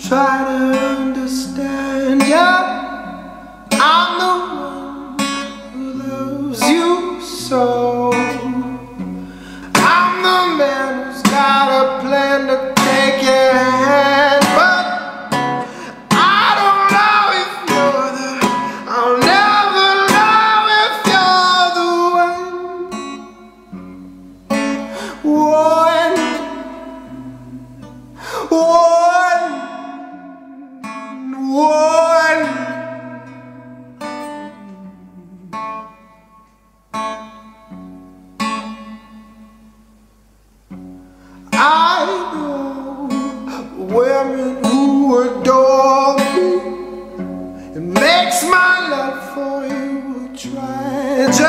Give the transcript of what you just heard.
Try to understand you. I'm the one who loves you so. I'm the man who's got a plan to take your hand, but I don't know if you're the, I'll never know if you're the one. I know women who adore me. It makes my love for you try.